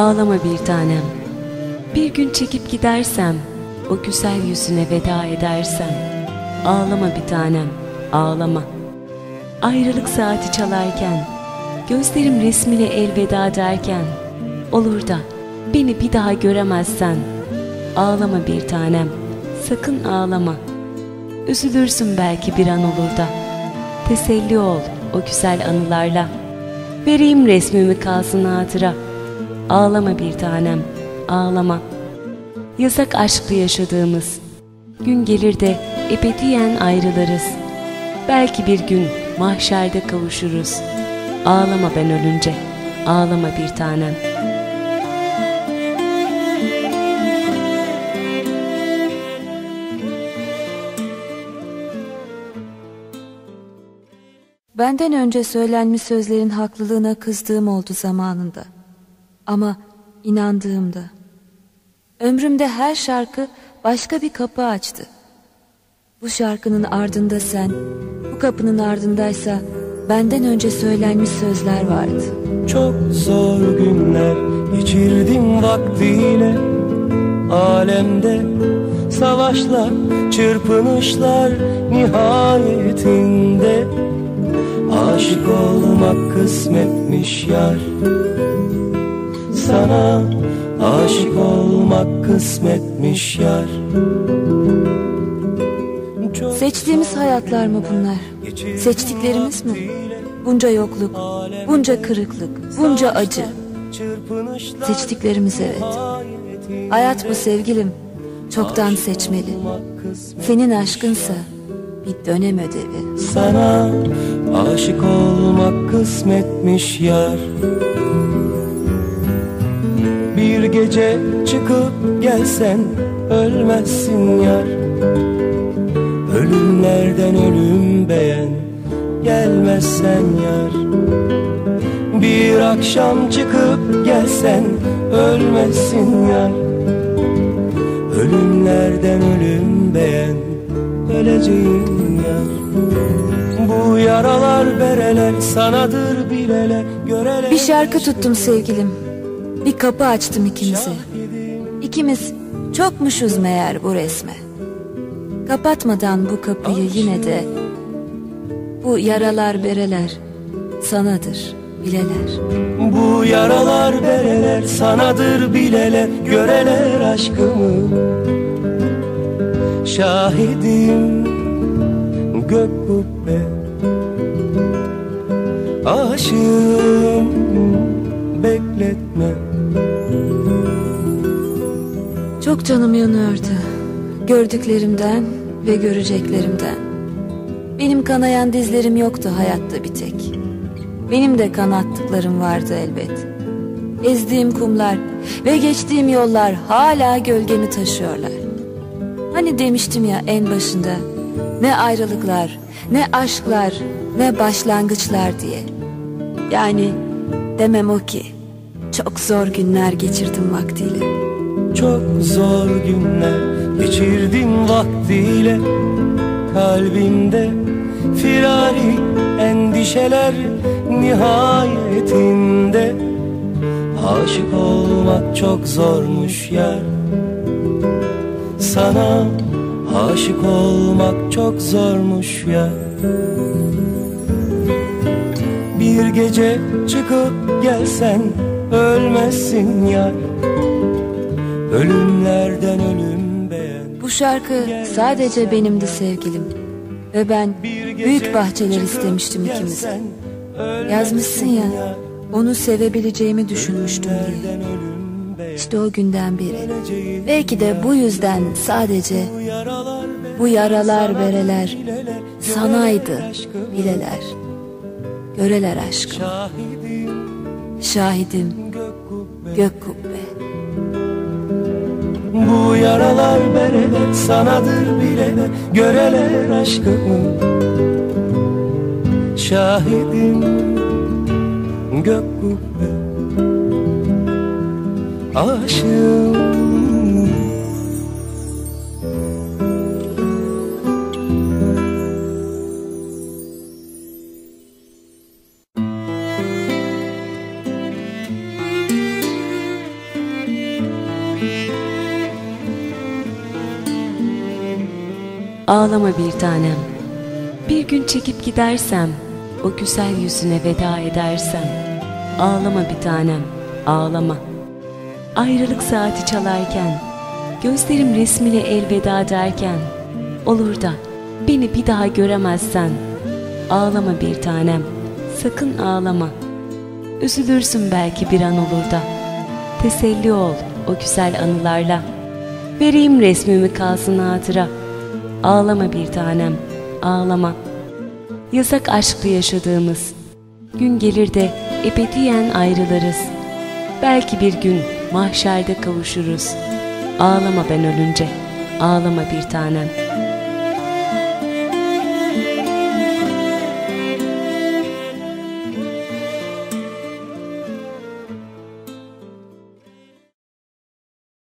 Ağlama bir tanem. Bir gün çekip gidersem, o güzel yüzüne veda edersem. Ağlama bir tanem, ağlama. Ayrılık saati çalarken, gözlerim resmine elveda derken, olur da beni bir daha göremezsen. Ağlama bir tanem, sakın ağlama. Üzülürsün belki bir an olur da. Teselli ol o güzel anılarla. Vereyim resmimi kalsın hatıra. Ağlama bir tanem, ağlama. Yasak aşkla yaşadığımız. Gün gelir de ebediyen ayrılırız. Belki bir gün mahşerde kavuşuruz. Ağlama ben ölünce, ağlama bir tanem. Benden önce söylenmiş sözlerin haklılığına kızdığım oldu zamanında. Ama inandığımda. Ömrümde her şarkı başka bir kapı açtı. Bu şarkının ardında sen, bu kapının ardındaysa benden önce söylenmiş sözler vardı. Çok zor günler geçirdim vaktiyle. Alemde savaşlar, çırpınışlar nihayetinde. Aşık olmak kısmetmiş yar. Sana aşık olmak kısmetmiş yar. Seçtiğimiz hayatlar mı bunlar? Seçtiklerimiz mi? Bunca yokluk, bunca kırıklık, bunca acı. Seçtiklerimiz evet. Hayat bu sevgilim, çoktan seçmeli. Senin aşkınsa bir dönem ödevi. Sana aşık olmak kısmetmiş yar. Bir gece çıkıp gelsen ölmezsin yar. Ölümlerden ölüm beğen gelmezsen yar. Bir akşam çıkıp gelsen ölmezsin yar. Ölümlerden ölüm beğen öleceğin yar. Bu yaralar bereler sanadır bileler göreler. Bir şarkı tuttum sevgilim. Bir kapı açtım ikimize. İkimiz çokmuşuz meğer bu resme. Kapatmadan bu kapıyı yine de. Bu yaralar bereler sanadır bileler. Bu yaralar bereler sanadır bileler göreler aşkımı. Şahidim gök kubbe. Aşığım bekletme. Çok canım yanıyordu gördüklerimden ve göreceklerimden. Benim kanayan dizlerim yoktu hayatta bir tek. Benim de kanattıklarım vardı elbet. Ezdiğim kumlar ve geçtiğim yollar hala gölgemi taşıyorlar. Hani demiştim ya en başında, ne ayrılıklar, ne aşklar, ne başlangıçlar diye. Yani demem o ki çok zor günler geçirdim vaktiyle. Çok zor günler geçirdim vaktiyle. Kalbimde firari endişeler nihayetinde. Aşık olmak çok zormuş yar. Sana aşık olmak çok zormuş yar. Bir gece çıkıp gelsen ölmezsin yar. Ölümlerden ölüm beğen. Bu şarkı sadece benimdi sevgilim. Ve ben büyük bahçeler istemiştim ikimize. Yazmışsın ya, onu sevebileceğimi düşünmüştüm diye. İşte o günden beri. Belki de bu yüzden sadece bu yaralar bereler sanaydı bileler. Göreler aşkım. Şahidim gök kubbe. Bu yaralar bereler sanadır bilene göreler aşkımı. Şahidim gök kubbe. Aşığım. ağlama bir tanem. Bir gün çekip gidersem, o güzel yüzüne veda edersem, ağlama bir tanem, ağlama. Ayrılık saati çalarken, gözlerim resmine elveda derken, olur da beni bir daha göremezsen, ağlama bir tanem, sakın ağlama. Üzülürsün belki bir an olur da, teselli ol o güzel anılarla. Vereyim resmimi kalsın hatıra, ağlama bir tanem, ağlama. Yasak aşkla yaşadığımız, gün gelir de ebediyen ayrılırız. Belki bir gün mahşerde kavuşuruz, ağlama ben ölünce, ağlama bir tanem.